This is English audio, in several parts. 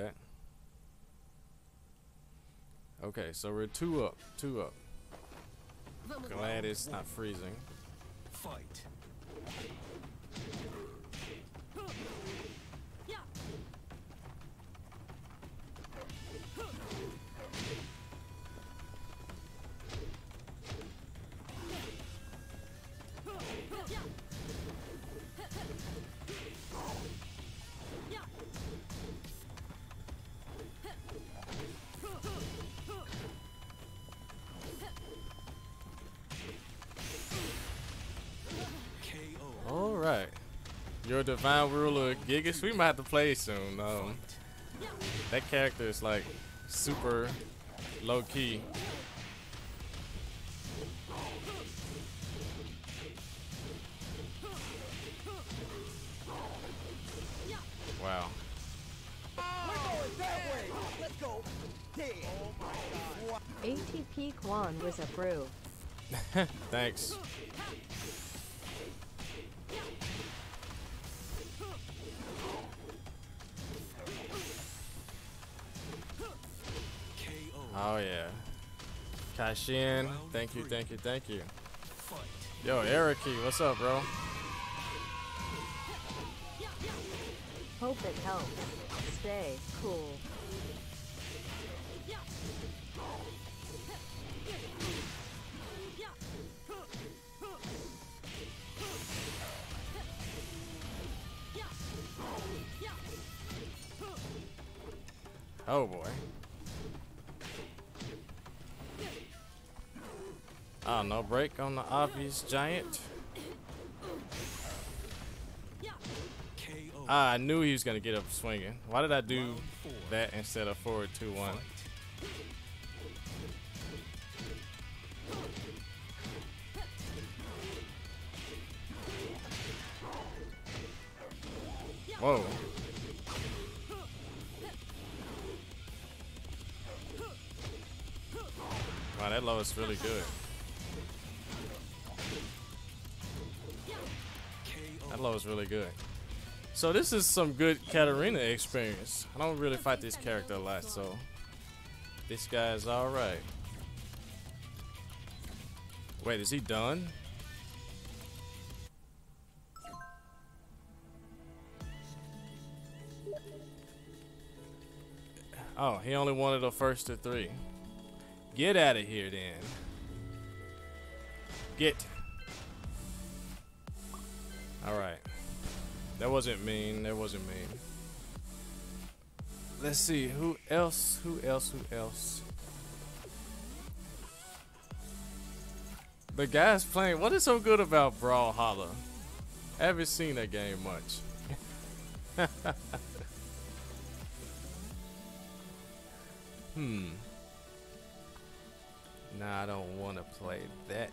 that. Okay, so we're 2 up. Glad it's not freezing. Fight. Your divine ruler Gigas, we might have to play soon. That character is like super low key. Wow. ATP Kwan was approved. Thanks. Oh yeah, Kashian, thank you. Yo, Ericy, what's up, bro? Hope it helps. Stay cool. Oh boy. Oh, no break on the obvious giant. Ah, I knew he was gonna get up swinging. Why did I do that instead of forward 2-1? Whoa. Wow, that low is really good. Low is really good. So this is some good Katarina experience. I don't really fight this character a lot, so this guy is all right. Wait, is he done? Oh, he only wanted a first to 3. Get out of here then. Get. Alright. That wasn't mean. Let's see, who else? The guy's playing. What is so good about Brawlhalla? I haven't seen that game much. Nah, I don't want to play that.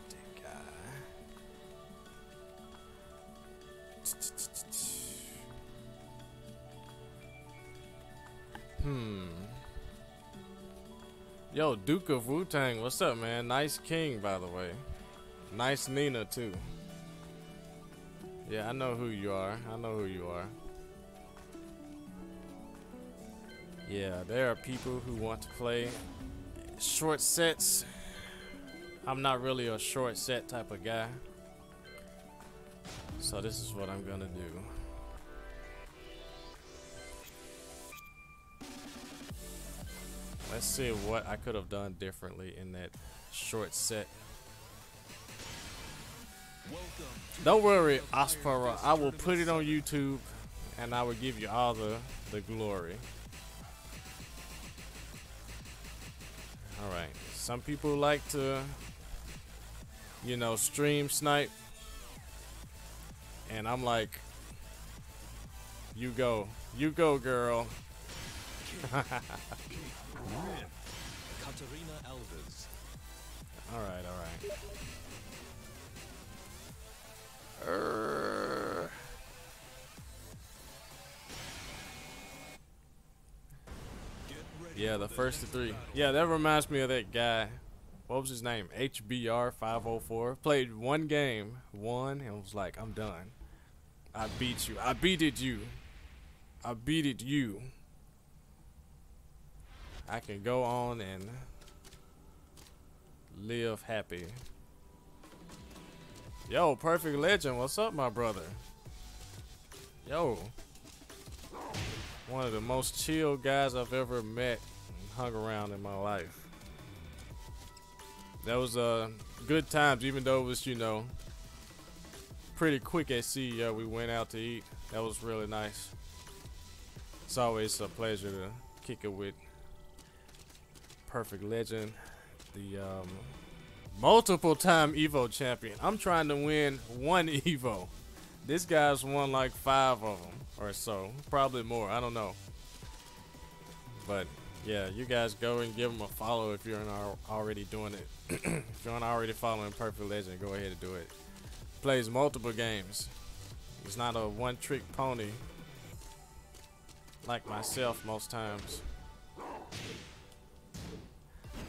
Yo, Duke of Wu-Tang, what's up, man? Nice King, by the way. Nice Nina, too. Yeah, I know who you are. Yeah, there are people who want to play short sets. I'm not really a short set type of guy. So this is what I'm gonna do. Let's see what I could have done differently in that short set. Don't worry, Aspara. I will put it on YouTube and I will give you all the glory. Alright. Some people like to, you know, stream snipe. And I'm like, you go, girl. All right. Yeah, the first to 3. Yeah, that reminds me of that guy. What was his name? HBR 504. Played one game, won, and was like, I'm done. I beat you. I beated you. I can go on and live happy. Yo, Perfect Legend, what's up, my brother? Yo, one of the most chill guys I've ever met and hung around in my life. That was good times, even though it was, you know, pretty quick at CEO. We went out to eat. That was really nice. It's always a pleasure to kick it with Perfect Legend, the multiple time Evo champion. I'm trying to win one Evo. This guy's won like 5 of them or so, probably more, I don't know. But yeah, you guys go and give him a follow if you're not already doing it. If you're not already following Perfect Legend, go ahead and do it. Plays multiple games. He's not a one-trick pony like myself most times.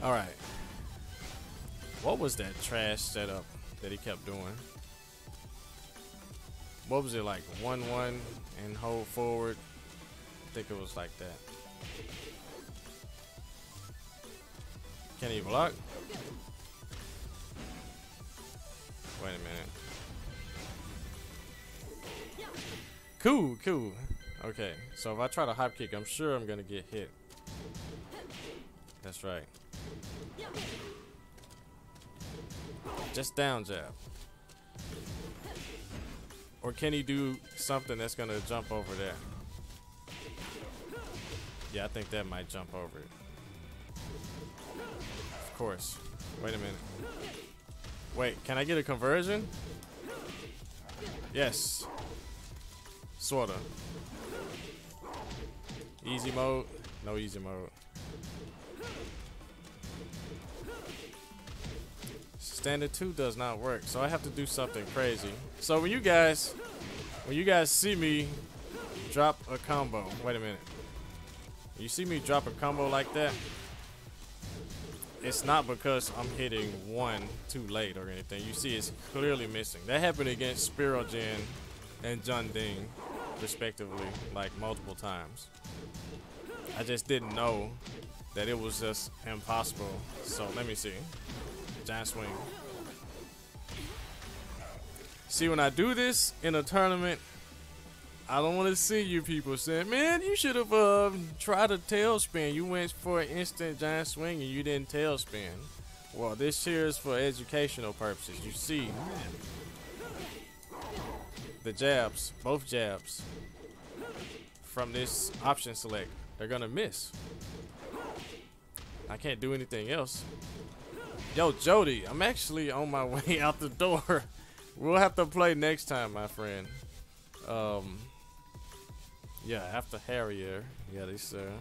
All right. What was that trash setup that he kept doing? What was it, like 1-1 and hold forward? I think it was like that. Can he block? Wait a minute. Cool, cool. Okay, so if I try to hop kick, I'm sure I'm gonna get hit. That's right. Just down jab. Or can he do something that's gonna jump over there? Yeah, I think that might jump over it. Of course. Wait a minute. Wait, can I get a conversion? Yes. Sorta. Easy mode. No easy mode. Standard 2 does not work, so I have to do something crazy. So when you guys see me drop a combo, wait a minute. You see me drop a combo like that, it's not because I'm hitting one too late or anything. You see it's clearly missing. That happened against Spirojin and Jun Ding, respectively, like multiple times. I just didn't know that it was just impossible. So let me see. Giant swing. See, when I do this in a tournament, I don't want to see you people saying, man, you should have tried a tailspin. You went for an instant giant swing and you didn't tailspin. Well, this here is for educational purposes. You see the jabs, both jabs from this option select, they're gonna miss. I can't do anything else. Yo, Jody, I'm actually on my way out the door. We'll have to play next time, my friend. Yeah, after Harrier. Yeah, they said.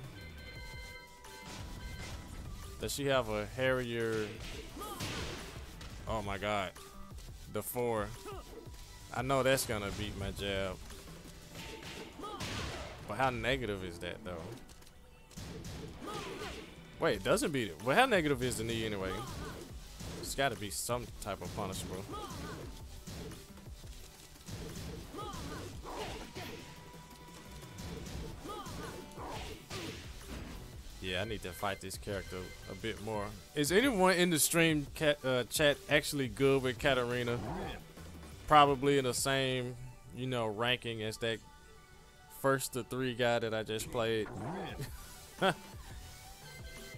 Does she have a Harrier? Oh my God. The 4. I know that's gonna beat my jab. But how negative is that, though? Wait, it doesn't beat it. Well, how negative is the knee anyway? It's got to be some type of punishable. Yeah, I need to fight this character a bit more. Is anyone in the stream chat actually good with Katarina? Probably in the same, you know, ranking as that first to 3 guy that I just played.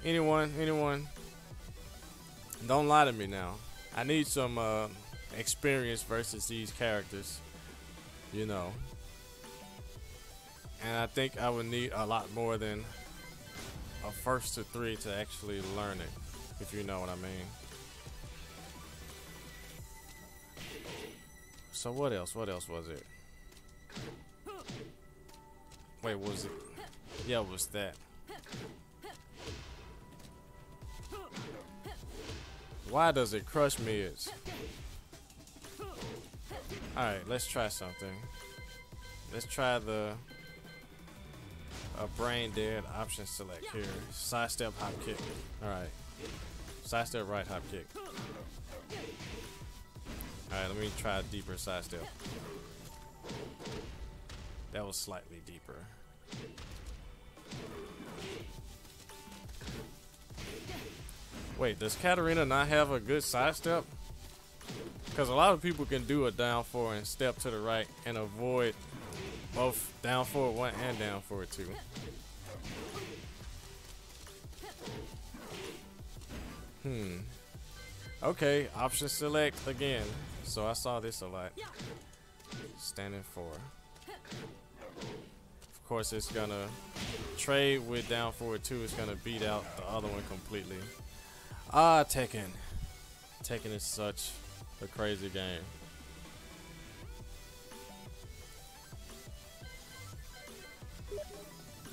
Anyone? Don't lie to me now. I need some experience versus these characters, you know. And I think I would need a lot more than a first to 3 to actually learn it, if you know what I mean. So what else was it? Wait, was it? Yeah, it was that. Why does it crush mids? Alright, let's try something. Let's try the brain dead option select here. Sidestep hop kick. Alright. Sidestep right hop kick. Alright, let me try a deeper sidestep. That was slightly deeper. Wait, does Katarina not have a good sidestep? Because a lot of people can do a down four and step to the right and avoid both down forward one and down forward two. Okay, option select again. So I saw this a lot. Standing four. Of course, it's gonna trade with down forward two. It's gonna beat out the other one completely. Ah, Tekken. Tekken is such a crazy game.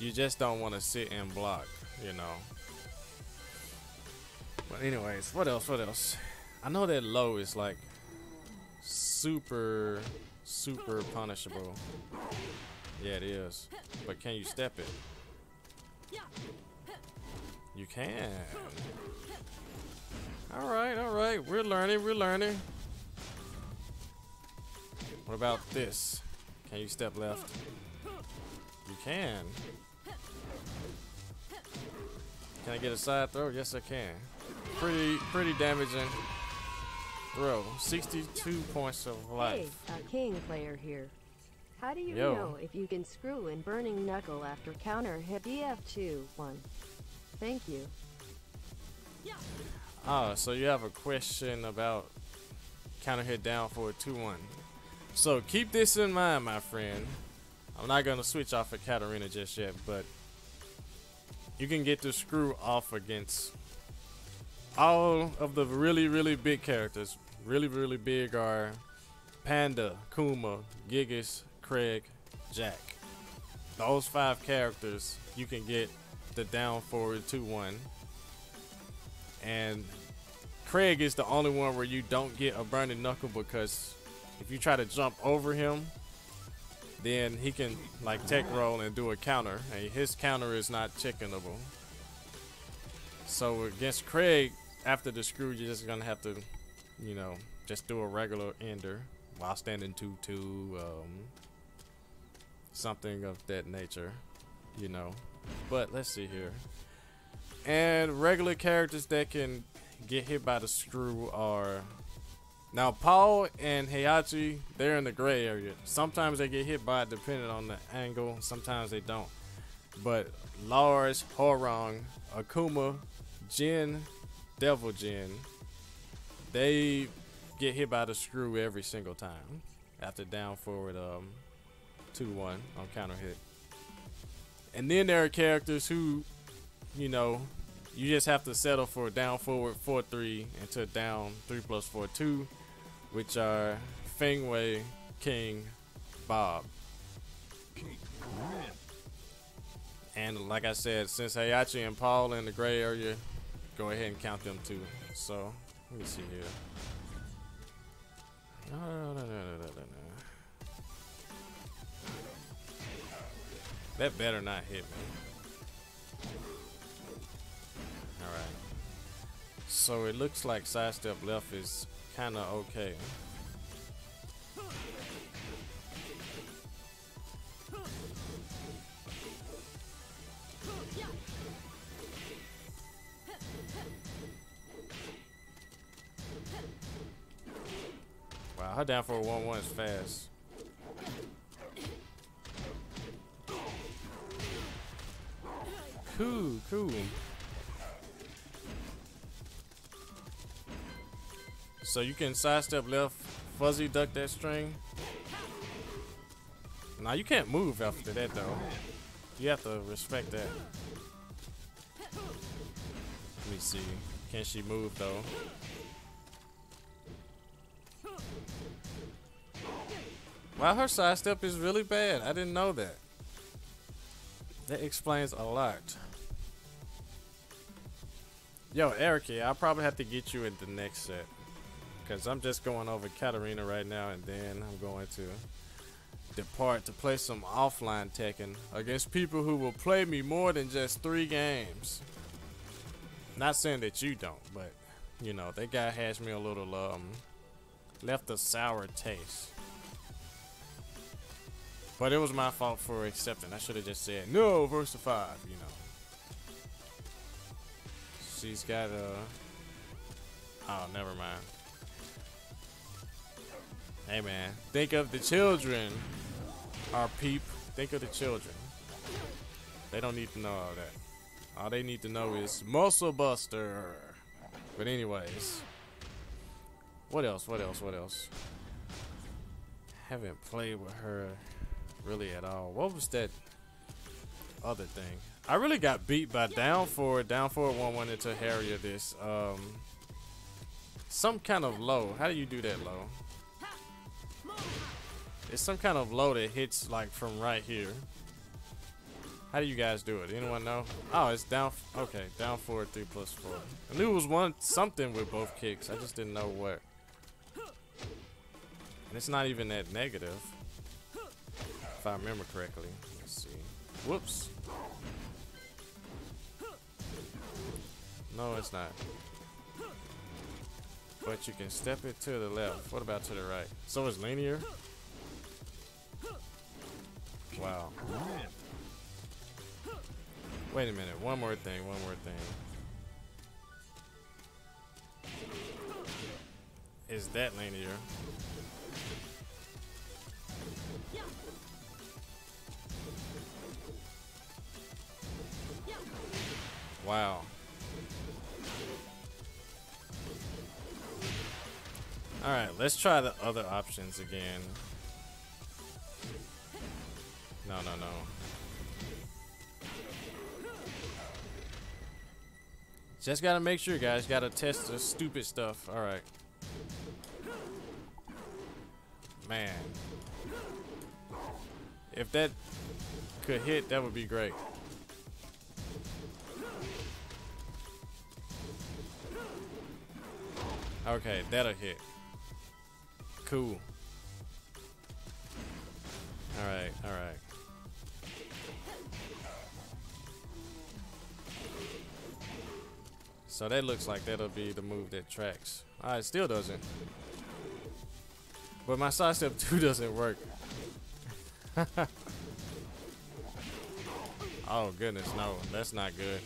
You just don't want to sit and block, you know. But anyways, what else? What else? I know that low is like super punishable. Yeah, it is. But can you step it? You can. All right, we're learning, What about this? Can you step left? You can. Can I get a side throw? Yes, I can. Pretty damaging throw. 62 points of life. Hey, a King player here. How do you know if you can screw in burning knuckle after counter hit DF2-1? Thank you. Ah, so you have a question about counter hit down for a 2-1. So keep this in mind, my friend. I'm not gonna switch off of Katarina just yet, but you can get the screw off against all of the really big characters. Really big are Panda, Kuma, Gigas, Craig, Jack. Those 5 characters, you can get the down forward 2-1. And Craig is the only one where you don't get a burning knuckle, because if you try to jump over him, then he can like tech roll and do a counter, and his counter is not chickenable. So against Craig, after the screw, you're just gonna have to, you know, just do a regular ender while standing 2-2, something of that nature, you know. But let's see here. And regular characters that can get hit by the screw are now Paul and Heihachi. They're in the gray area. Sometimes they get hit by it depending on the angle, sometimes they don't. But Lars, Horong, Akuma, Jin, Devil Jin, they get hit by the screw every single time after down forward 2-1 on counter hit. And then there are characters who, you know, you just have to settle for down forward 4-3 into down 3+4-2, which are Fengwei, King, Bob. And like I said, since Heihachi and Paul in the gray area, go ahead and count them too. So let me see here. That better not hit me. All right. So it looks like sidestep left is kind of okay. Her down for a 1-1 is fast. Cool. So you can sidestep left, fuzzy duck that string. Now you can't move after that though. You have to respect that. Let me see. Can she move though? Wow, her sidestep is really bad. I didn't know that. That explains a lot. Yo, Ericy, I'll probably have to get you in the next set, because I'm just going over Katarina right now, and then I'm going to depart to play some offline Tekken against people who will play me more than just 3 games. Not saying that you don't, but, you know, that guy has me a little, left a sour taste. But it was my fault for accepting. I should have just said no versus 5, you know. She's got Oh, never mind. Hey, man. Think of the children. Our peep. Think of the children. They don't need to know all that. All they need to know is Muscle Buster. But anyways. What else? What else? What else? Haven't played with her really at all. What was that other thing? I really got beat by down forward 1-1 into Harrier this. Some kind of low. How do you do that low? It's some kind of low that hits like from right here. How do you guys do it? Anyone know? Oh, it's down. Okay, down forward 3+4. I knew it was one something with both kicks. I just didn't know what. And it's not even that negative, if I remember correctly. Let's see. Whoops. No, it's not. But you can step it to the left. What about to the right? So it's linear? Wow. Wait a minute. One more thing. One more thing. Is that linear? Wow. Alright, let's try the other options again. No, no, no. Just gotta make sure, guys. Gotta test the stupid stuff. Alright. Man. If that could hit, that would be great. Okay, that'll hit. Cool. Alright, alright. So that looks like that'll be the move that tracks. Alright, still doesn't. But my side step 2 doesn't work. Oh goodness, no. That's not good.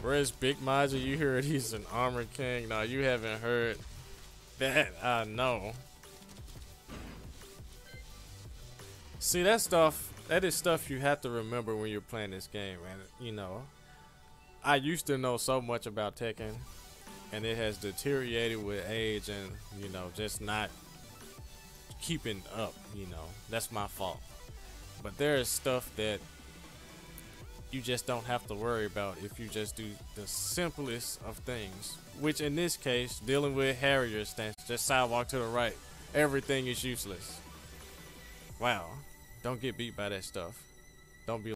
Where's Big Maja? You heard he's an Armor King. No, you haven't heard that. I know. See, that stuff, that is stuff you have to remember when you're playing this game. And, you know, I used to know so much about Tekken, and it has deteriorated with age and, you know, just not keeping up, you know. That's my fault. But there is stuff that you just don't have to worry about if you just do the simplest of things, which in this case, dealing with Harrier stance, just sidewalk to the right. Everything is useless. Wow. Don't get beat by that stuff. Don't be